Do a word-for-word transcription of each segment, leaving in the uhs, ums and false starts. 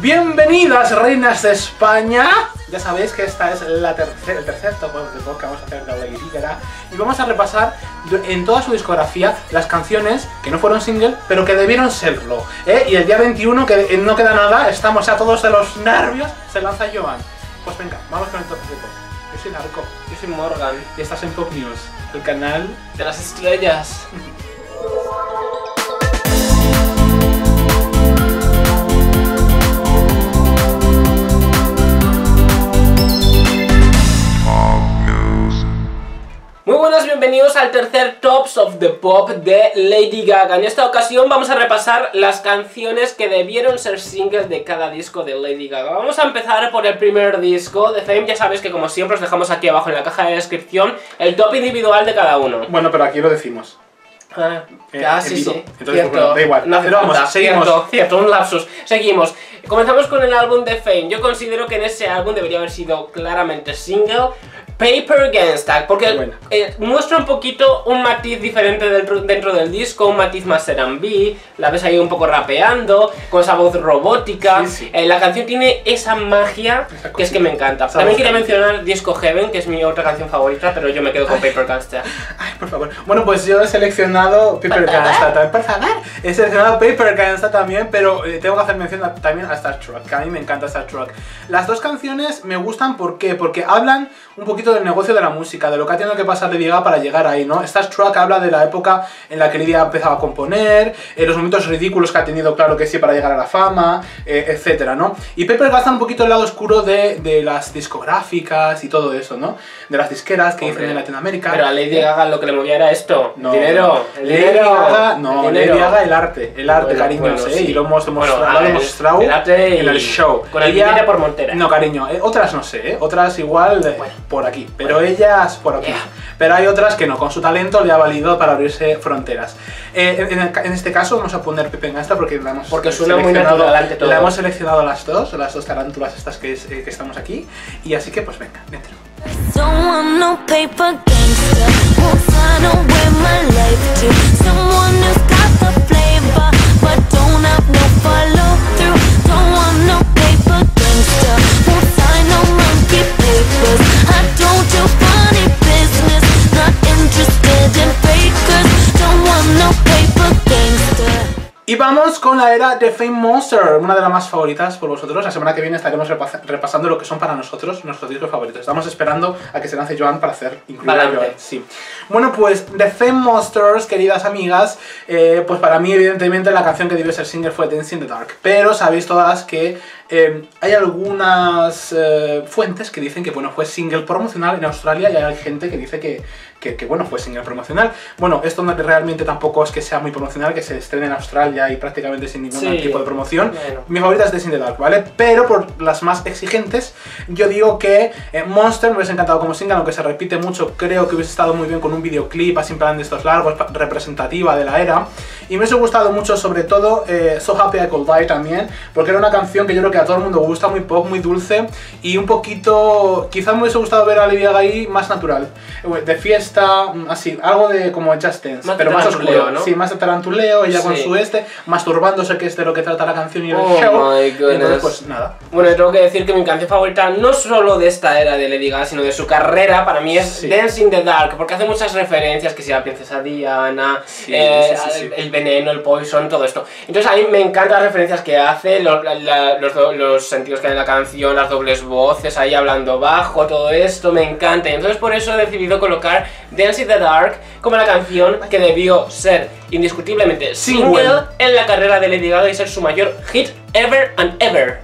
Bienvenidas, reinas de España. Ya sabéis que esta es la tercer, el tercer top de pop que vamos a hacer de Lady Gaga, y vamos a repasar en toda su discografía las canciones que no fueron single, pero que debieron serlo, ¿eh? Y el día veintiuno, que no queda nada, estamos a todos de los nervios, se lanza Joanne. Pues venga, vamos con el top de pop. Yo soy Darko. Yo soy Morgan. Y estás en Pop News, el canal de las estrellas. Muy buenas, bienvenidos al tercer Tops of the Pop de Lady Gaga. En esta ocasión vamos a repasar las canciones que debieron ser singles de cada disco de Lady Gaga. Vamos a empezar por el primer disco, The Fame. Ya sabéis que como siempre os dejamos aquí abajo en la caja de descripción el top individual de cada uno. Bueno, pero aquí lo decimos. Ah, eh, ah sí, sí. Entonces, cierto, bueno, da igual. No, pero vamos, falta, seguimos. Cierto, cierto, un lapsus. Seguimos. Comenzamos con el álbum The Fame. Yo considero que en ese álbum debería haber sido claramente single, Paper Gangsta, porque eh, muestra un poquito un matiz diferente del, dentro del disco, un matiz más R and B, la ves ahí un poco rapeando, con esa voz robótica, sí, sí. Eh, la canción tiene esa magia esa que es que me encanta. Esa También quería mencionar Disco Heaven, que es mi otra canción favorita, pero yo me quedo con ay, Paper Gangsta. Ay, por favor. Bueno, pues yo he seleccionado Paper Gangsta también, por favor. He seleccionado Paper Gangsta también, pero eh, tengo que hacer mención a, también a Star Trek, que a mí me encanta Star Trek. Las dos canciones me gustan, ¿por qué? Porque hablan un poquito del negocio de la música, de lo que ha tenido que pasar de Gaga para llegar ahí, ¿no? Star Trek habla de la época en la que Lidia empezaba a componer, eh, los momentos ridículos que ha tenido, claro que sí, para llegar a la fama, eh, etcétera, ¿no? Y Paper Gangsta un poquito el lado oscuro de, de las discográficas y todo eso, ¿no? De las disqueras que dicen en Latinoamérica. Pero a Lady Gaga lo que le movía era esto, no, dinero, no. Lady Gaga, no, el dinero. Lady Gaga el arte, el arte, bueno, cariño, bueno, ¿eh? Sí. Y lo hemos demostrado, bueno, lo el, demostrado el arte y en el show. Con el dinero por Montera. No, cariño, eh, otras no sé, eh, otras igual eh, bueno. por aquí. Pero bueno, ellas por aquí. Yeah. Pero hay otras que no, con su talento le ha valido para abrirse fronteras. Eh, en, en, en este caso vamos a poner Paper Gangsta porque la hemos, porque suena muy natural, todo. La hemos seleccionado a las dos, las dos tarántulas estas que, es, eh, que estamos aquí. Y así que pues venga, dentro. Y vamos con la era de Fame Monster, una de las más favoritas por vosotros. La semana que viene estaremos repas repasando lo que son para nosotros nuestros discos favoritos. Estamos esperando a que se lance Joanne para hacer incluir a Joanne. Sí. Bueno, pues The Fame Monsters, queridas amigas, eh, pues para mí evidentemente la canción que debió ser single fue Dance in the Dark. Pero sabéis todas que eh, hay algunas eh, fuentes que dicen que bueno, fue single promocional en Australia, y hay gente que dice que, que, que bueno, fue single promocional. Bueno, esto no, realmente tampoco es que sea muy promocional, que se estrene en Australia y prácticamente sin ningún sí, tipo de promoción. Bueno. Mi favorita es Dance in the Dark, ¿vale? Pero por las más exigentes, yo digo que eh, Monster me hubiese encantado como single, aunque se repite mucho, creo que hubiese estado muy bien con un videoclip así en plan de estos largos, representativa de la era. Y me hubiese gustado mucho, sobre todo, eh, So Happy I Could Die también, porque era una canción que yo creo que a todo el mundo gusta, muy pop, muy dulce, y un poquito, quizás me hubiese gustado ver a Lady Gaga ahí más natural, de fiesta, así, algo de como Just Dance, más pero más oscuro, ¿no? Sí, más de tarantuleo, ella sí, con su este, masturbándose, que es de lo que trata la canción y el oh show. Entonces, pues nada. Bueno, tengo que decir que mi canción favorita no solo de esta era de Lady Gaga, sino de su carrera, para mí es sí, Dance in the Dark, porque hace muchas referencias, que sea la princesa Diana, sí, eh, sí, sí, sí, el veneno, el poison, todo esto. Entonces a mí me encantan las referencias que hace, los, la, los, los sentidos que hay en la canción, las dobles voces, ahí hablando bajo, todo esto, me encanta. Y entonces por eso he decidido colocar Dance in the Dark como la canción que debió ser indiscutiblemente single, bueno, en la carrera de Lady Gaga y ser su mayor hit ever and ever.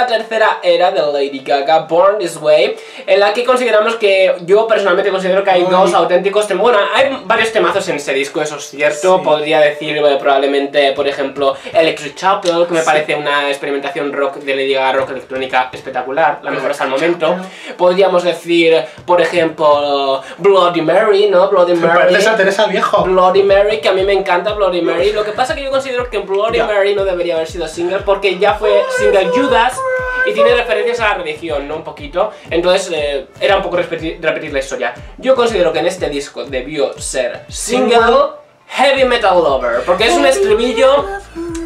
la tercera era de Lady Gaga, Born This Way, en la que consideramos que, yo personalmente considero que hay Uy. dos auténticos temas. Bueno, hay varios temazos en ese disco, eso es cierto, sí. Podría decir bueno, probablemente, por ejemplo, Electric Chapel, que me sí. parece una experimentación rock de Lady Gaga, rock electrónica espectacular, la mejor hasta el momento. Podríamos decir, por ejemplo, Bloody Mary, ¿no? Bloody Mary. Esa Teresa viejo. Bloody Mary, que a mí me encanta Bloody Mary. Lo que pasa que yo considero que Bloody yeah. Mary no debería haber sido single, porque ya fue single Judas y tiene referencias a la religión, ¿no? Un poquito. Entonces eh, era un poco repetir, repetir la historia. Yo considero que en este disco debió ser single Heavy Metal Lover, porque es un estribillo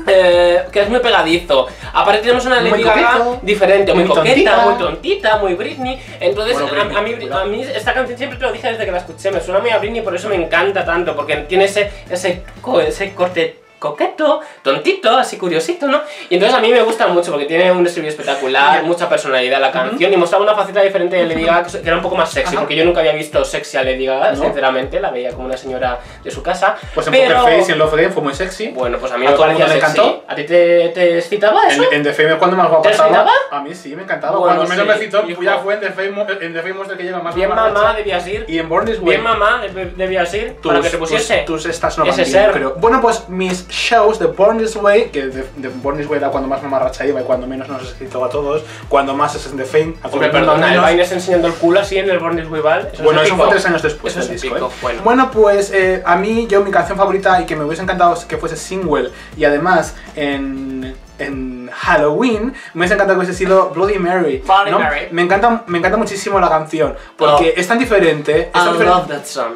eh, que es muy pegadizo. Aparte tenemos una Lady Gaga diferente, muy, muy coqueta, tontita. muy tontita, muy Britney. Entonces bueno, Britney, a, a, mí, a mí esta canción siempre te lo dije desde que la escuché, me suena muy a Britney, por eso me encanta tanto, porque tiene ese, ese, ese corte coqueto, tontito, así curiosito, ¿no? Y entonces a mí me gusta mucho porque tiene un estribillo espectacular, mucha personalidad la canción, uh-huh. y mostraba una faceta diferente de Lady Gaga que era un poco más sexy, uh-huh. porque yo nunca había visto sexy a Lady Gaga, no. sinceramente, la veía como una señora de su casa. Pues en pero... Poker Face y en Love Game fue muy sexy. Bueno, pues a mí a me parecía sexy. Encantó. ¿A ti te, te excitaba eso? En, en The Fame es cuando más guapa estaba. ¿Te excitaba? A mí sí, me encantaba. Bueno, cuando menos sí, me excitó, ya fue en The Fame, en The Fame Monster que lleva más Bien mamá racha. debías ir. Y en Born This Way. Bien mamá debías ir tus, para que te pusiese tus, tus estas no ese ser. Creo. Bueno, pues mis shows de Born This Way, que de, de Born This Way era cuando más mamarracha iba y cuando menos nos escrito a todos, cuando más es en The Fame. Porque perdona, el Vine es enseñando el culo así en el Born This Way Ball. Eso bueno, es eso pico. fue tres años después del disco. Pico, eh. bueno. bueno, pues eh, a mí, yo mi canción favorita y que me hubiese encantado que fuese single y además en, en Halloween, me hubiese encantado que hubiese sido Bloody Mary. Bloody ¿no? Mary. Me encanta, me encanta muchísimo la canción porque oh. es tan diferente. Es tan I diferente. love that song.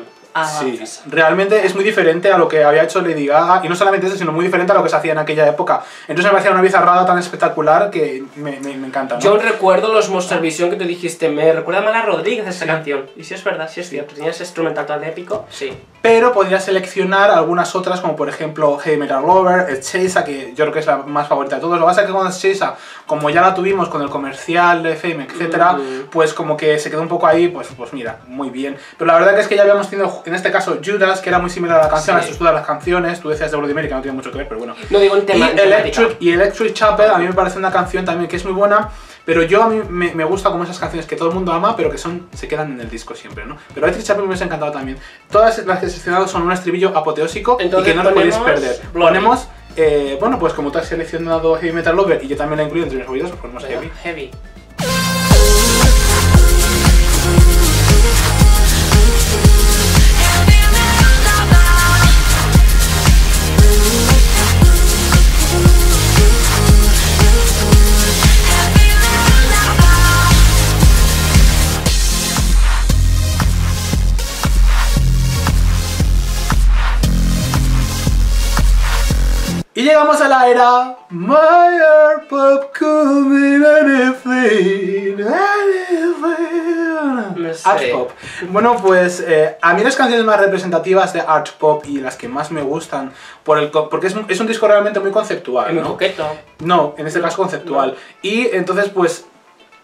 Sí, realmente es muy diferente a lo que había hecho Lady Gaga, y no solamente eso, sino muy diferente a lo que se hacía en aquella época. Entonces me parecía una bizarrada tan espectacular que me, me, me encanta, ¿no? Yo recuerdo los Monster Vision que te dijiste, me recuerda a Mala Rodríguez esa sí. canción. Y si es verdad, si es cierto, tenía ese instrumental tan épico, sí. Pero podría seleccionar algunas otras, como por ejemplo Heavy Metal Lover, Chaser, que yo creo que es la más favorita de todos. Lo que pasa es que con Chaser, como ya la tuvimos con el comercial de Fame, etcétera, mm-hmm. pues como que se quedó un poco ahí, pues, pues mira, muy bien. Pero la verdad que es que ya habíamos tenido... En este caso, Judas, que era muy similar a la canción, sí. a la estructura de las canciones. Tú decías de Bloody Mary, que no tiene mucho que ver, pero bueno. No digo un tema. Y Electric, y Electric Chapel, a mí me parece una canción también que es muy buena. Pero yo a mí me, me gusta como esas canciones que todo el mundo ama, pero que son se quedan en el disco siempre, ¿no? Pero Electric Chapel me hubiese encantado también. Todas las que he seleccionado son un estribillo apoteósico. Entonces, y que no lo podéis perder. Bloody. Ponemos, eh, bueno, pues como tú has seleccionado Heavy Metal Lover y yo también la incluyo entre mis favoritos, ponemos pero Heavy. Heavy. Y llegamos a la era My ArtPop could mean anything, anything. No sé. ArtPop. Bueno, pues eh, a mí las canciones más representativas de ArtPop y las que más me gustan por el porque es un, es un disco realmente muy conceptual, ¿no? Muy coqueto. No, en este caso conceptual. No. Y entonces pues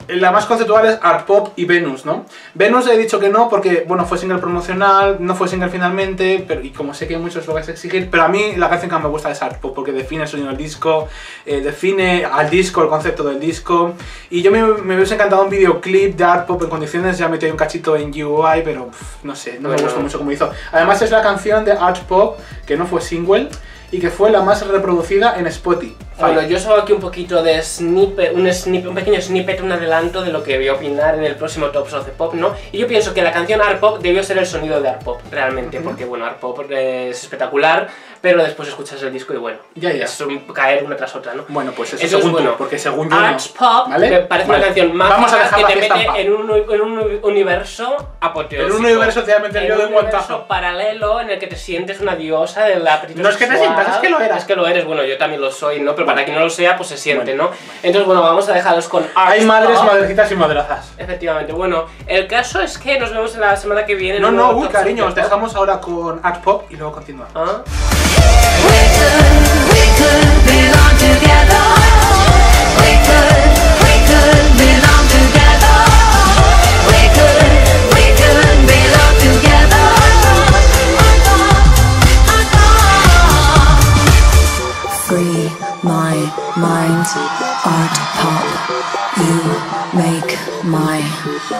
la más conceptual es ArtPop y Venus, ¿no? Venus he dicho que no porque, bueno, fue single promocional, no fue single finalmente, pero, y como sé que muchos lo vais a exigir, pero a mí la canción que más me gusta es ArtPop porque define el sonido del disco, eh, define al disco, el concepto del disco, y yo me, me hubiese encantado un videoclip de ArtPop en condiciones, ya metí un cachito en U I, pero pff, no sé, no bueno. me gustó mucho como hizo. Además es la canción de ArtPop que no fue single, y que fue la más reproducida en Spotify. Bueno, yo os hago aquí un poquito de snippet, un, snippet, un pequeño snippet, un adelanto de lo que voy a opinar en el próximo Tops of the Pop, ¿no? Y yo pienso que la canción ArtPop debió ser el sonido de ArtPop, realmente, uh-huh. porque bueno, ArtPop es espectacular, pero después escuchas el disco y bueno, ya, ya. es un, caer una tras otra, ¿no? Bueno, pues eso según bueno, tú, porque según yo ArtPop ¿vale? me parece vale. una canción más que te mete en un, en un universo apoteósico. En un universo te ha metido en un universo guantazo. paralelo en el que te sientes una diosa de la No es que te sientas, es que lo eras. Es que lo eres, bueno, yo también lo soy, ¿no? Pero bueno. para quien no lo sea, pues se siente, bueno. ¿no? Entonces, bueno, vamos a dejaros con ArtPop. Hay madres, madrecitas y madrazas. Efectivamente, bueno, el caso es que nos vemos la semana que viene. No, no, uy, cariño, os dejamos ahora con ArtPop y luego continuamos. ¿Ah? We could, we could belong together. We could, we could belong together. We could, we could belong together. I thought, I thought. Free. my mind. Art pop, you make my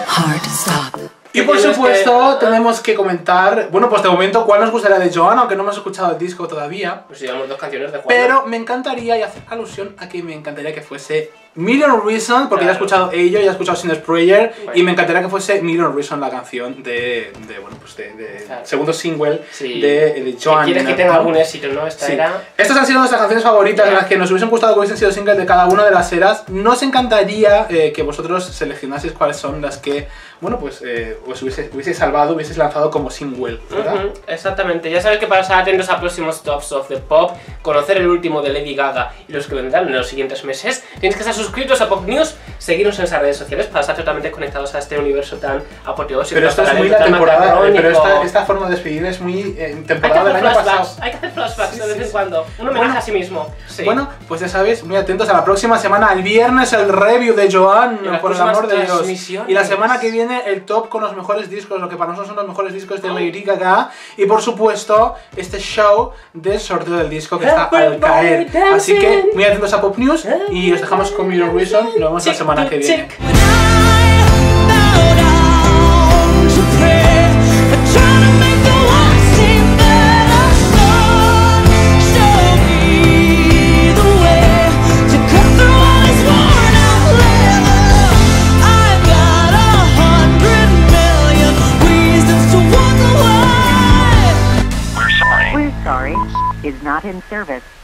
heart stop. Y por supuesto tenemos que comentar, bueno, pues de momento cuál nos gustaría de Joanne, aunque no hemos escuchado el disco todavía. Pues llevamos dos canciones de Juan. Pero me encantaría, y hacer alusión a que me encantaría que fuese Million Reasons, porque claro, ya he escuchado ello, ya he escuchado Sinner's Prayer, bueno, y me encantaría que fuese Million Reasons la canción de, de bueno, pues de, de claro, segundo single, sí, de, de Joanne. Quieres que tenga algún éxito, ¿no? Esta sí era... Estas han sido nuestras canciones favoritas, en las que nos hubiesen gustado que hubiesen sido singles de cada una de las eras. Nos encantaría eh, que vosotros seleccionaseis cuáles son las que, bueno, pues eh, os hubiese, hubiese salvado, hubieses lanzado como single, ¿verdad? Uh-huh, exactamente. Ya sabéis que para estar atentos a próximos Tops of the Pop, conocer el último de Lady Gaga y los que vendrán en los siguientes meses, tenéis que estar suscritos a Pop News, seguirnos en esas redes sociales para estar totalmente conectados a este universo tan apoteósico. Pero esta es muy la temporada, pero esta, esta forma de despedir es muy eh, temporada del año pasado. Hay que hacer flashbacks, sí, de vez en sí, cuando, un homenaje, bueno, a sí mismo. Sí. Bueno, pues ya sabéis, muy atentos a la próxima semana, el viernes el review de Joanne, por el amor de Dios. Y la semana que viene el top con los mejores discos, lo que para nosotros son los mejores discos de Lady Gaga, y por supuesto este show del sorteo del disco que está al caer. Así que muy atentos a Pop News y os dejamos con Million Reasons, nos vemos la semana que viene. Is not in service.